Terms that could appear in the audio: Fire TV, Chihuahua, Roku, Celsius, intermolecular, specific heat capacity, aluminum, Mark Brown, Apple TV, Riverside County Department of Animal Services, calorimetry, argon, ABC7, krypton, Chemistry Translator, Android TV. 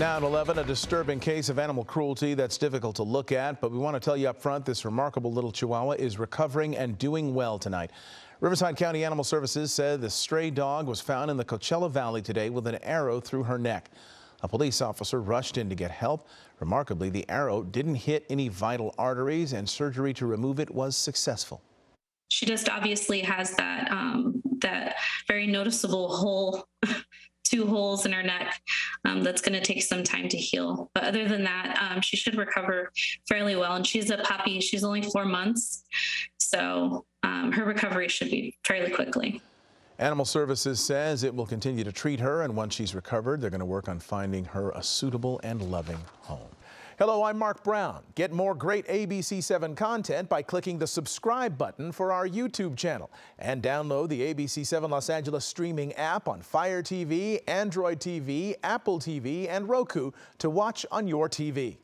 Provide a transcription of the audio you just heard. Now at 11, a disturbing case of animal cruelty that's difficult to look at, but we want to tell you up front, this remarkable little Chihuahua is recovering and doing well tonight. Riverside County Animal Services said the stray dog was found in the Coachella Valley today with an arrow through her neck. A police officer rushed in to get help. Remarkably, the arrow didn't hit any vital arteries, and surgery to remove it was successful. She just obviously has that, that very noticeable hole, two holes in her neck. That's going to take some time to heal. But other than that, she should recover fairly well. And she's a puppy. She's only 4 months. So her recovery should be fairly quickly. Animal Services says it will continue to treat her. And once she's recovered, they're going to work on finding her a suitable and loving home. Hello, I'm Mark Brown. Get more great ABC7 content by clicking the subscribe button for our YouTube channel and download the ABC7 Los Angeles streaming app on Fire TV, Android TV, Apple TV, and Roku to watch on your TV.